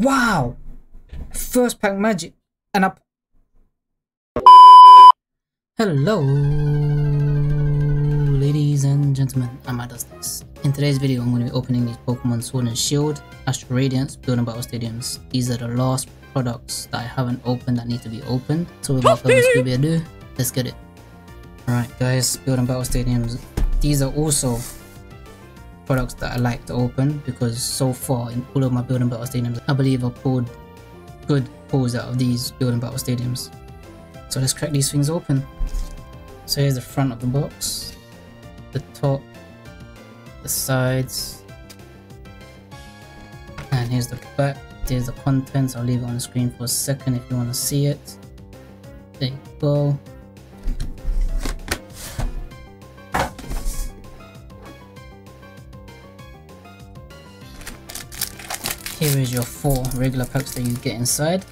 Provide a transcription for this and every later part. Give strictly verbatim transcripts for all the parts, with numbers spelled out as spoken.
Wow! First pack magic and up. Hello, ladies and gentlemen, I'm iDuzzDis. In today's video, I'm going to be opening these Pokemon Sword and Shield, Astral Radiance, Build and Battle Stadiums. These are the last products that I haven't opened that need to be opened. So without further ado, let's get it. Alright guys, Build and Battle Stadiums. These are also products that I like to open because so far in all of my Build and Battle Stadiums, I believe I've pulled good pulls out of these Build and Battle Stadiums. So let's crack these things open. So here's the front of the box, the top, the sides, and here's the back. There's the contents. I'll leave it on the screen for a second if you want to see it. There you go. Here is your four regular packs that you get inside.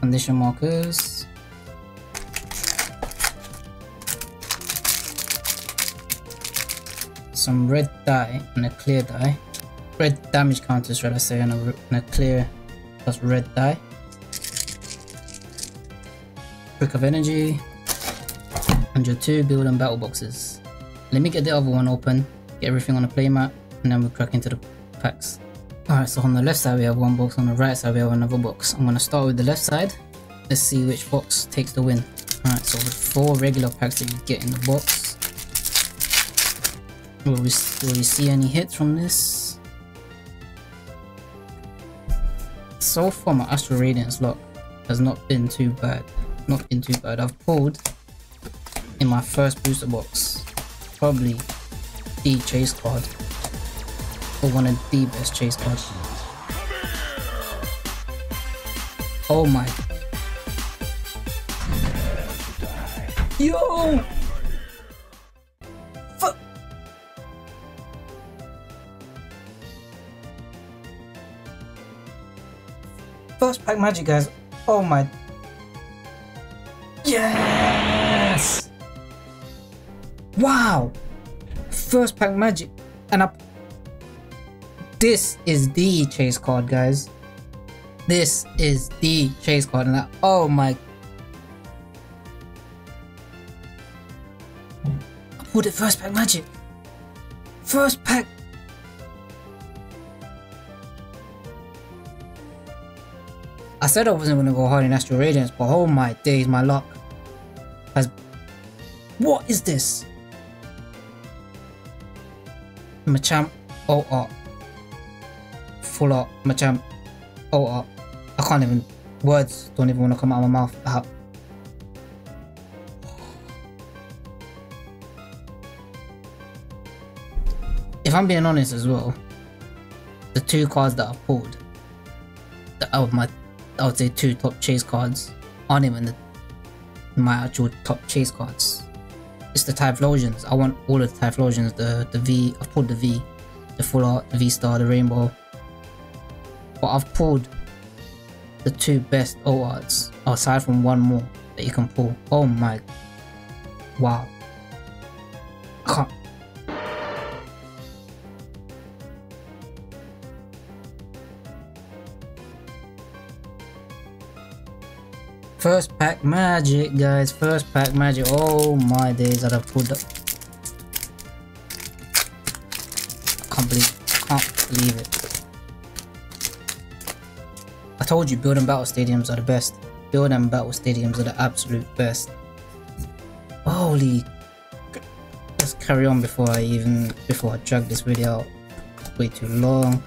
Condition markers. Some red dye and a clear dye. Red damage counters, should I say, and a, and a clear plus red dye. Brick of energy. And your two build and battle boxes. Let me get the other one open. Get everything on the playmat, and then we'll crack into the packs. Alright, so on the left side we have one box, on the right side we have another box. I'm gonna start with the left side. Let's see which box takes the win. Alright, so with four regular packs that you get in the box. Will we, will we see any hits from this? So far my Astral Radiance lock has not been too bad. Not been too bad. I've pulled in my first booster box probably the chase card, or one of the best chase cards. Oh my! Yo! Fuck! First pack magic, guys. Oh my! Yes! Wow! First pack magic and up. This is the chase card, guys. This is the chase card, and I, oh my! I pulled it first pack magic. First pack. I said I wasn't gonna go hard in Astral Radiance, but oh my days, my luck has. What is this? Machamp O R. Full art. Machamp O R. I can't even. Words don't even want to come out of my mouth. Uh, if I'm being honest as well, the two cards that I pulled, the, out of my, I would say two top chase cards, aren't even the, my actual top chase cards. It's the Typhlosions. I want all of the Typhlosions, the, the V, I've pulled the V, the full art, the V star, the rainbow. But I've pulled the two best O arts, aside from one more that you can pull. Oh my, wow. I can't. First pack magic, guys. First pack magic. Oh my days, that I pulled up. I can't believe it. I can't believe it. I told you, Build and Battle Stadiums are the best. Build and Battle Stadiums are the absolute best. Holy. Let's carry on before I even, before I drag this video out way too long.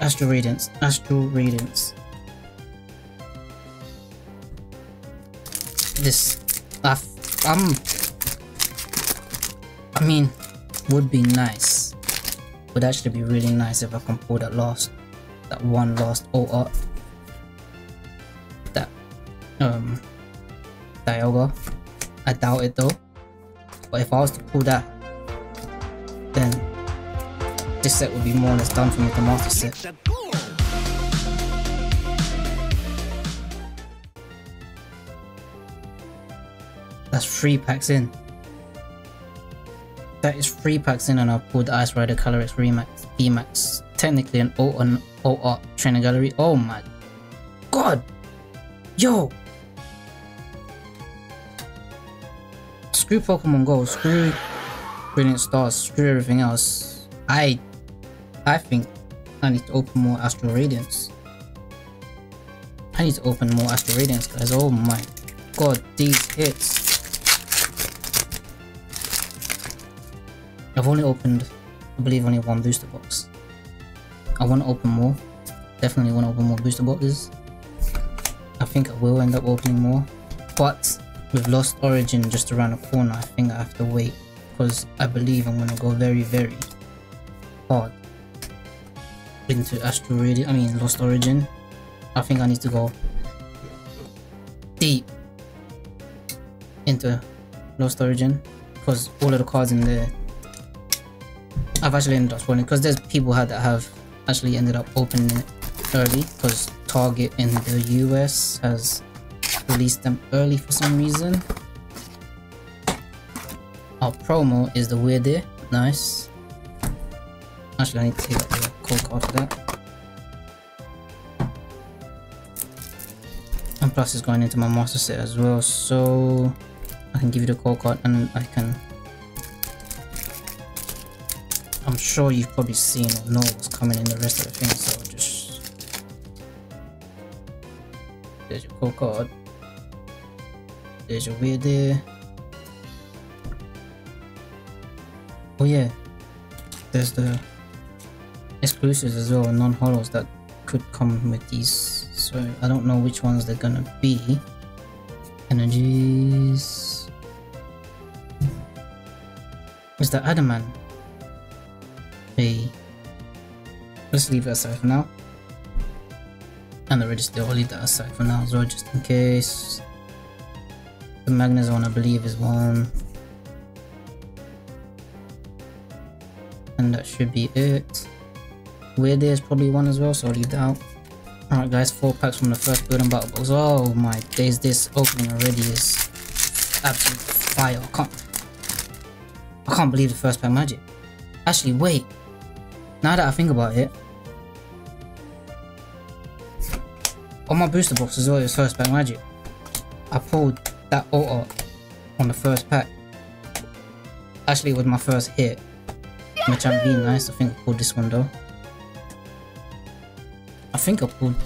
Astral Radiance. Astral Radiance. This, I've, I'm, I mean, would be nice, would actually be really nice if I can pull that last, that one last O R, that, um, Dialga. I doubt it though, but if I was to pull that, then this set would be more or less done for me, the master set. That's three packs in. that is three packs in and I've pulled the Ice Rider, Calyrex, Remax, D Max. Technically an O on O R Trainer Gallery. Oh my god! Yo! Screw Pokemon Go, screw Brilliant Stars, screw everything else. I I think I need to open more Astral Radiance. I need to open more Astral Radiance, guys. Oh my god, these hits. I've only opened, I believe, only one booster box. I want to open more. Definitely want to open more booster boxes. I think I will end up opening more. But with Lost Origin just around the corner, I think I have to wait. Because I believe I'm going to go very, very hard into Astral Radiance. I mean, Lost Origin. I think I need to go deep into Lost Origin. Because all of the cards in there, I've actually ended up spoiling, because there's people had that have actually ended up opening it early, because Target in the U S has released them early for some reason. Our promo is the weird there, nice. Actually I need to take out the code card for that. And plus it's going into my master set as well, so I can give you the code card and I can, I'm sure you've probably seen or know what's coming in the rest of the thing, so just... There's your core card. There's your weird there. Oh yeah. There's the exclusives as well, non-holos that could come with these. So I don't know which ones they're gonna be. Energies... Is that Adamant? Hey. Let's leave that aside for now, and the register, I'll leave that aside for now as well, just in case. The Magnezone, I believe, is one, and that should be it. Weird is probably one as well, so I'll leave that out. Alright guys, four packs from the first Build and Battle box. Oh my days, this opening already is absolute fire. I can't, I can't believe the first pack magic. Actually wait, now that I think about it, on my booster box as well, it was first pack magic. I pulled that auto on the first pack. Actually, it was my first hit. Machamp being nice, I think I pulled this one though. I think I pulled.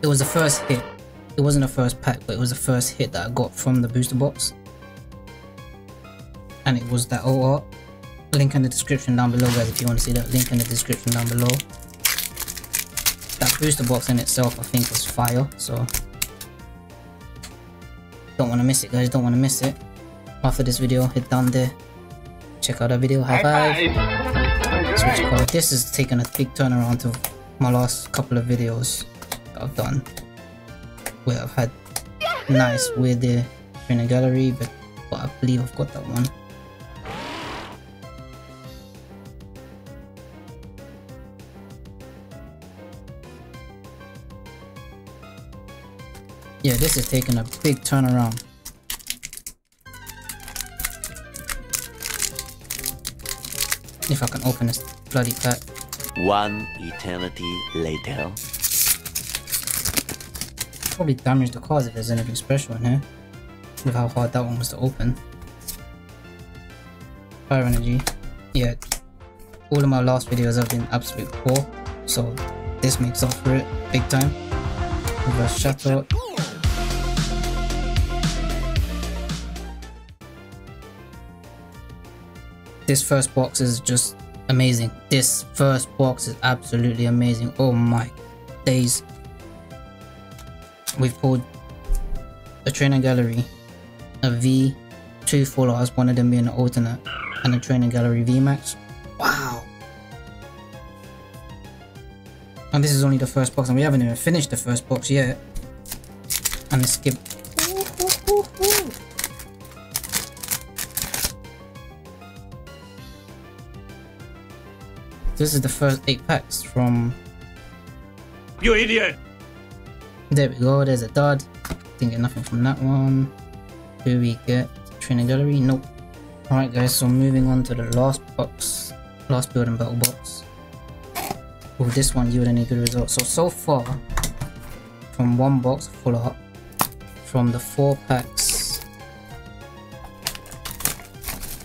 It was the first hit. It wasn't the first pack, but it was the first hit that I got from the booster box, and it was that auto. Link in the description down below, guys, if you want to see that. Link in the description down below. That booster box in itself, I think, was fire, so don't want to miss it, guys. Don't want to miss it. After this video, hit down there, check out that video. High five. Switch card. This is taking a big turnaround to my last couple of videos that I've done, where I've had nice weird there in a gallery, but, but I believe I've got that one. Yeah, this is taking a big turnaround. If I can open this bloody pack. One eternity later. Probably damage the cards if there's anything special in here. With how hard that one was to open. Fire energy. Yeah. All of my last videos have been absolute poor, so this makes up for it big time. Reverse shatter. This first box is just amazing. This first box is absolutely amazing. Oh my days. We've pulled a trainer gallery, a V, two full arts, one of them being an alternate, and a trainer gallery V max. Wow. And this is only the first box, and we haven't even finished the first box yet. And let's skip. This is the first eight packs from... You idiot! There we go, there's a dud. Didn't get nothing from that one. Do we get Trainer Gallery? Nope. Alright guys, so moving on to the last box, last Build and Battle box. With this one yielded any good results. So, so far, from one box full up, from the four packs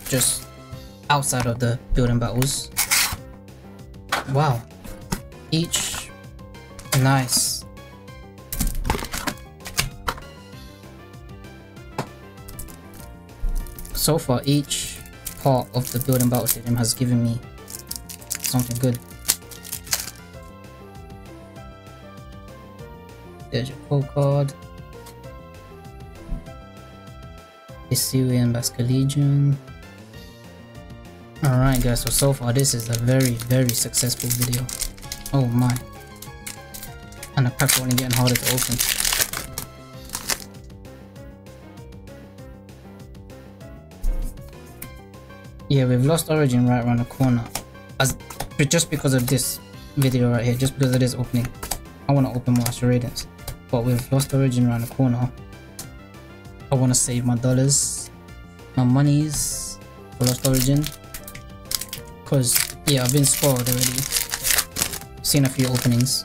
just outside of the Build and Battles, wow, each nice. So far, each part of the Build and Battle Stadium has given me something good. There's your pull card. Hisui and Bascalegion. Alright guys, so so far this is a very, very successful video. Oh my. And the packs are only getting harder to open. Yeah, we've lost Origin right around the corner. As just because of this video right here, just because of this opening. I want to open more Astral Radiance, but we've lost Origin around the corner. I want to save my dollars, my monies for Lost Origin, because yeah, I've been spoiled already. Seen a few openings,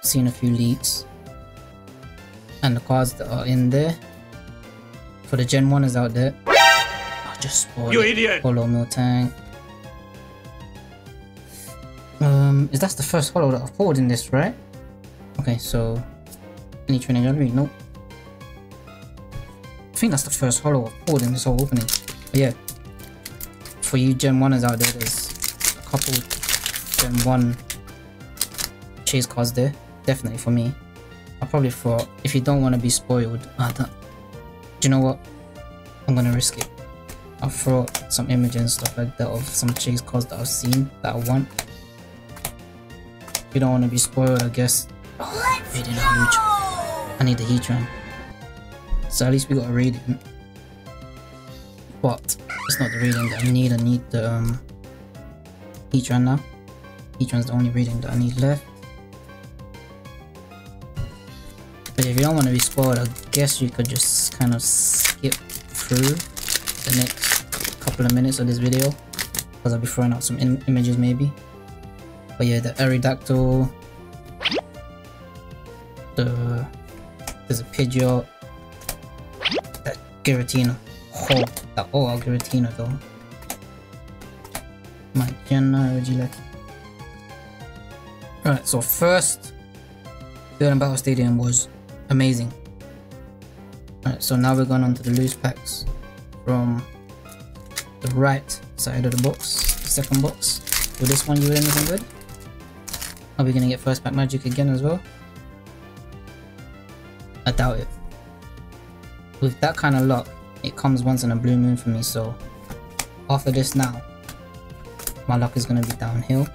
seen a few leaks, and the cards that are in there for the Gen one is out there. I just spoiled you it. Idiot. Hollow Miltank. Um, is that the first hollow that I've pulled in this, right? Okay, so any training gallery? Nope. I think that's the first hollow I've pulled in this whole opening. But yeah, for you Gen oneers out there, there's a couple Gen one chase cards there. Definitely for me. I probably thought, if you don't want to be spoiled, I don't, do you know what? I'm gonna risk it. I'll throw some images and stuff like that of some chase cards that I've seen that I want. If you don't want to be spoiled, I guess. Oh, Radiant are huge. I need the Heatran. So at least we got a Radiant. But it's not the Radiant that I need. I need the um, Heatran now. Heatran's the only Radiant that I need left. But if you don't want to be spoiled, I guess you could just kind of skip through the next couple of minutes of this video, because I'll be throwing out some im images maybe. But yeah, the Aerodactyl. Uh, there's a Pidgeot, that Giratina, oh, that all Giratina though. My Jenna, would you like? Alright, so first Build and Battle Stadium was amazing. Alright, so now we're going on to the loose packs from the right side of the box, the second box. Will this one you in anything good? Are we going to get first pack magic again as well? I doubt it. With that kind of luck, it comes once in a blue moon for me, so after this now, my luck is going to be downhill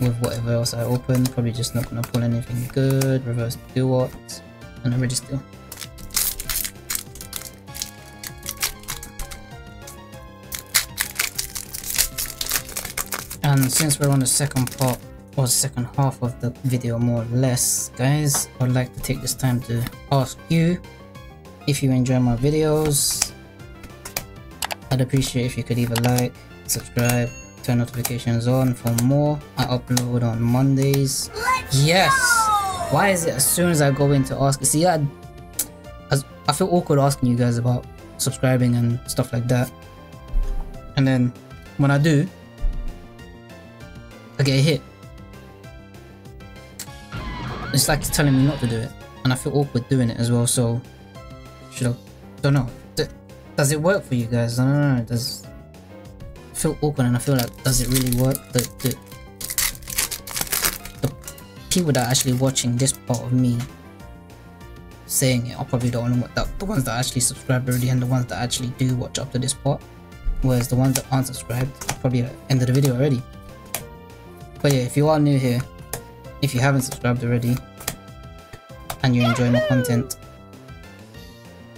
with whatever else I open. Probably just not going to pull anything good. Reverse Duot and a Regidrago. And since we're on the second part, or second half of the video more or less, guys, I'd like to take this time to ask you if you enjoy my videos. I'd appreciate if you could either like, subscribe, turn notifications on for more. I upload on Mondays. Let's yes go! Why is it as soon as I go in to ask, see I, I feel awkward asking you guys about subscribing and stuff like that, and then when I do, I get a hit. It's like it's telling me not to do it, and I feel awkward doing it as well. So, should I? Don't know. D does it work for you guys? I don't know. Does I feel awkward, and I feel like, does it really work? The, the, the people that are actually watching this part of me saying it are probably the only one that, the ones that actually subscribe already, and the ones that actually do watch up to this part. Whereas the ones that aren't subscribed are probably at the end of the video already. But yeah, if you are new here, if you haven't subscribed already, and you enjoy my content,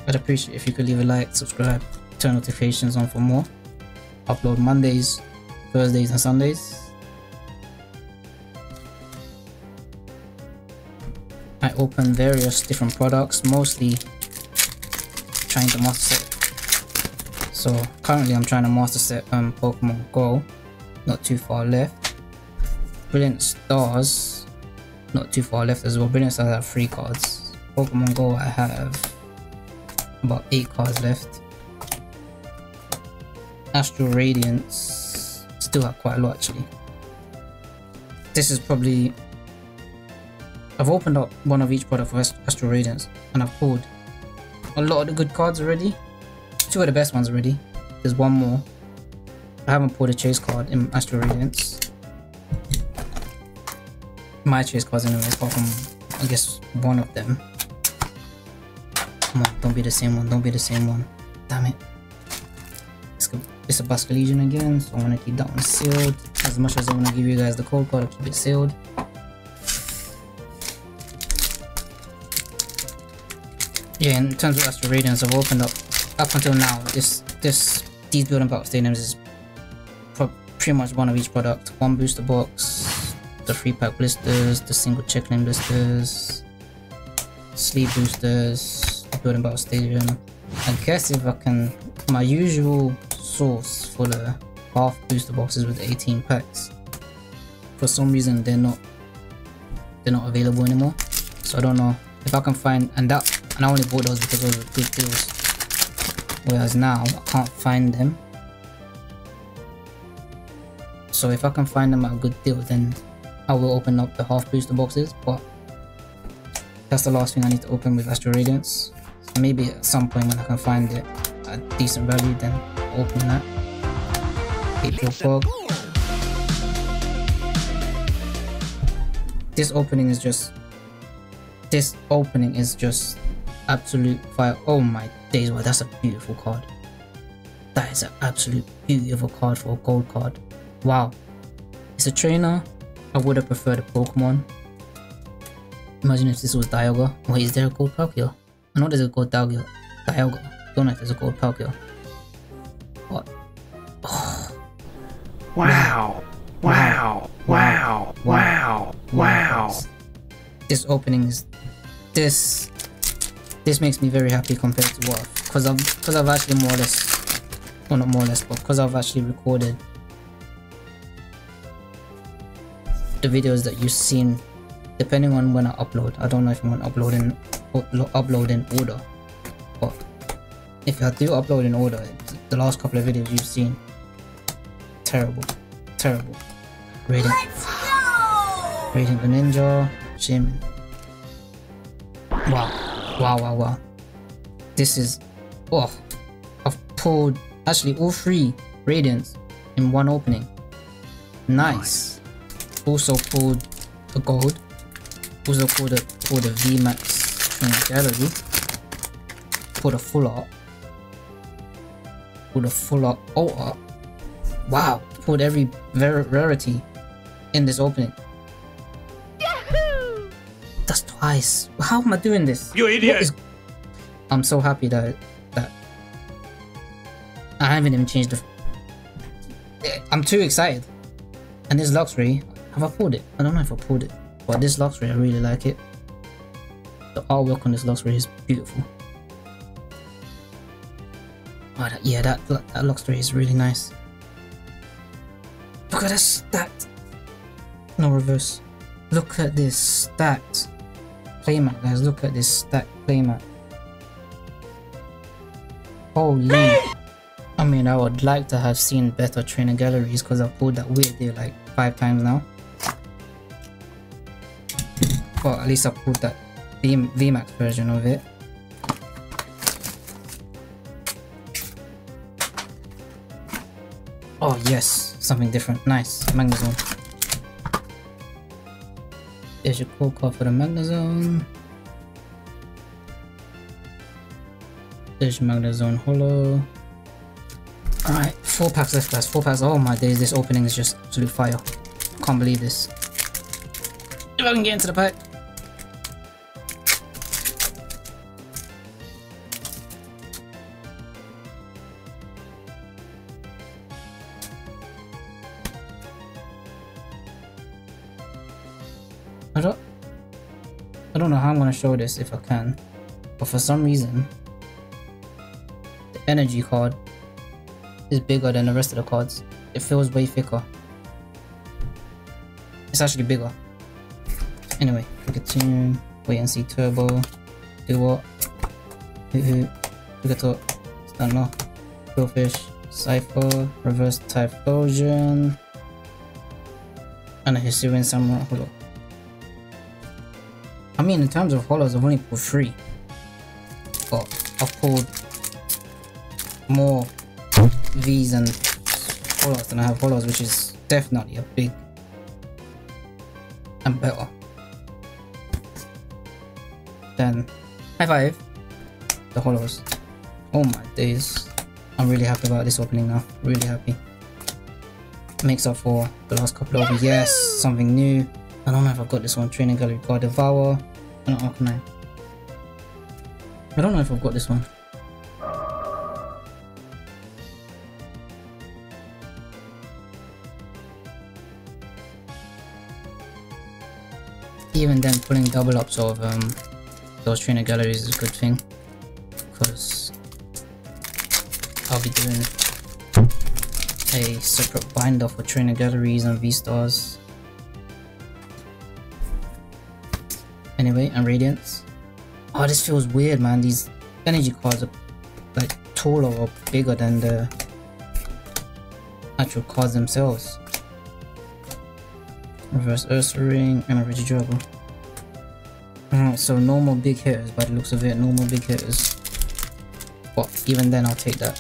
I'd appreciate if you could leave a like, subscribe, turn notifications on for more. Upload Mondays, Thursdays and Sundays. I open various different products, mostly trying to master set So currently I'm trying to master set um, Pokemon Go, not too far left. Brilliant Stars, not too far left as well. Brilliant Stars have three cards. Pokemon Go I have about eight cards left. Astral Radiance, still have quite a lot actually. This is probably, I've opened up one of each product for Astral Radiance and I've pulled a lot of the good cards already. Two of the best ones already. There's one more. I haven't pulled a chase card in Astral Radiance. My chase cards anyway, apart from I guess one of them. Come on, don't be the same one, don't be the same one. Damn it. It's a Basque Legion again, so I'm gonna keep that one sealed. As much as I wanna give you guys the cold card, I'll keep it sealed. Yeah, in terms of Astral Radiance, I've opened up up until now. This this these Build and Battle Stadiums is pro pretty much one of each product. One booster box, the free pack blisters, the single checkling blisters, sleeve boosters, Build and Battle Stadium. I guess if I can, my usual source for the half booster boxes with eighteen packs. For some reason they're not they're not available anymore. So I don't know if I can find, and that and I only bought those because those were good deals. Whereas now I can't find them. So if I can find them at a good deal, then I will open up the half booster boxes. But that's the last thing I need to open with Astral Radiance. So maybe at some point when I can find it at a decent value, then I'll open that. April Fog. This opening is just. This opening is just absolute fire. Oh my days, well, that's a beautiful card. That is an absolute beautiful card for a gold card. Wow. It's a trainer. I would have preferred a Pokemon. Imagine if this was Dialga. Wait, is there a gold Palkia? I know there's a gold Dialga. Dialga. Don't know if there's a gold Palkia. What? Oh. Wow. Wow. Wow. Wow. Wow. Wow. This opening is. This this makes me very happy compared to what, because I've because I've actually more or less, well not more or less, but because I've actually recorded the videos that you've seen. Depending on when I upload, I don't know if I'm gonna upload in upload in order, but if I do upload in order, the last couple of videos you've seen, terrible, terrible. Radiant, Radiant Greninja, Jim. Wow, wow, wow, wow. This is, oh, I've pulled actually all three Radiants in one opening. Nice. Also pulled a gold. Also pulled a, pulled a V max in the gallery. Pulled a full art. Pulled a full art, alt art. Wow, pulled every rare, rarity in this opening. That's twice. How am I doing this? You idiot! Is... I'm so happy that that I haven't even changed the. I'm too excited. And this Luxray, have I pulled it? I don't know if I pulled it, but this Luxray, I really like it. The artwork on this Luxray is beautiful. Oh, that, yeah, that that Luxray is really nice. Look at that stat. No reverse. Look at this stat. Playmat, guys, look at this stack playmat. Holy. I mean, I would like to have seen better trainer galleries because I've pulled that weird deal like five times now. Well, at least I pulled that V max version of it. Oh, yes, something different. Nice. Magnezone. There's your cold card for the Magnezone. There's your Magnezone holo. Alright, four packs left, guys. Four packs. Oh my days, this opening is just absolute fire. Can't believe this. If I can get into the pack. I don't, I don't know how I'm gonna show this if I can, but for some reason, the energy card is bigger than the rest of the cards. It feels way thicker. It's actually bigger. Anyway, Pikachu, wait and see, Turbo, do what? Hoo-hoo, Pikachu, stand off, Quillfish, Cypher, Reverse Typhlosion, and a Hisuian Samurai Holo. I mean, in terms of holos, I've only pulled three, but I've pulled more V's and holos than I have holos, which is definitely a big and better. Then high five the holos. Oh my days, I'm really happy about this opening now. Really happy. Makes up for the last couple of yes, something new. I don't know if I've got this one. Training Gallery Gardevoir. No, oh, no. I don't know if I've got this one. Even then, pulling double ups of um, those trainer galleries is a good thing, because I'll be doing a separate binder for trainer galleries and V-Stars. Anyway, and Radiance. Oh, this feels weird, man. These energy cards are like taller or bigger than the actual cards themselves. Reverse Ursaring and a Regidrago. Alright, so no more big hitters by the looks of it, no more big hitters. But even then, I'll take that.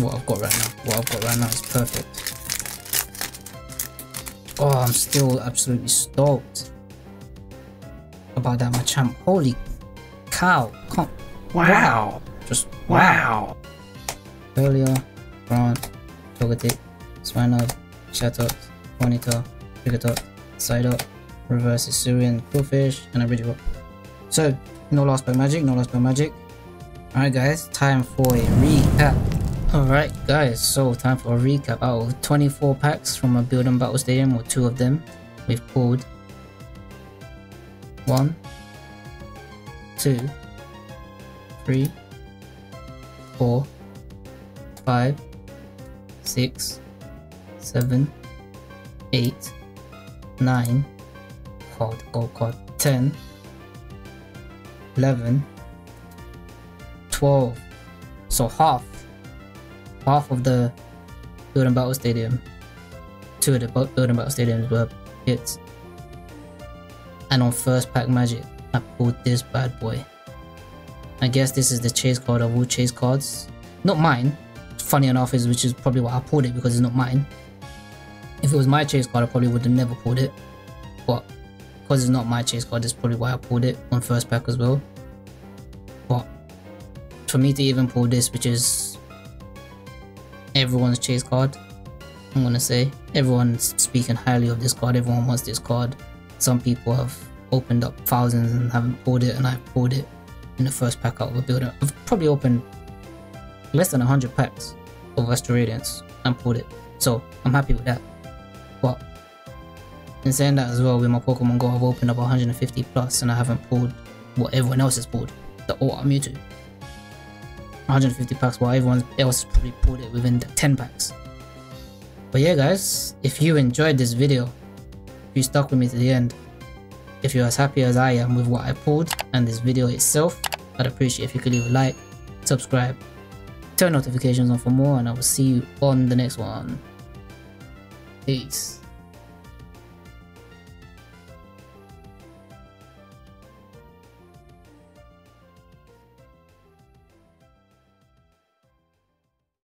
What I've got right now, what I've got right now is perfect. Oh, I'm still absolutely stoked about that Machamp. Holy cow! Can't, wow! Just wow! Earlier, Brown, Togetic, Swinub, Shatot, Bonita, Pidgeot, Side Up, Reverse Hisuian, Quillfish, and a Bridgewater. So, no last pack magic, no last pack magic. Alright guys, time for a recap. Alright guys, so time for a recap. Out of twenty-four packs from a Build and Battle Stadium, or two of them, we've pulled one, two, three, four, five, six, seven, eight, nine, card, gold card, ten, eleven, twelve, so half, half of the Build and Battle Stadium, two of the Build and Battle Stadiums were hits, and on first pack magic, I pulled this bad boy. I guess this is the chase card of all chase cards, not mine, funny enough, is which is probably why I pulled it, because it's not mine. If it was my chase card, I probably would have never pulled it, but because it's not my chase card, that's probably why I pulled it on first pack as well. But for me to even pull this, which is everyone's chase card, I'm gonna say, everyone's speaking highly of this card, everyone wants this card. Some people have opened up thousands and haven't pulled it, and I've pulled it in the first pack out of a builder. I've probably opened less than one hundred packs of Astral Radiance and pulled it, so I'm happy with that. But in saying that as well, with my Pokemon Go, I've opened up one hundred fifty plus and I haven't pulled what everyone else has pulled, the O R Mewtwo. one hundred fifty packs while everyone else probably pulled it within the ten packs. But yeah guys, if you enjoyed this video, if you stuck with me to the end, if you're as happy as I am with what I pulled and this video itself, I'd appreciate if you could leave a like, subscribe, turn notifications on for more, and I will see you on the next one. Peace.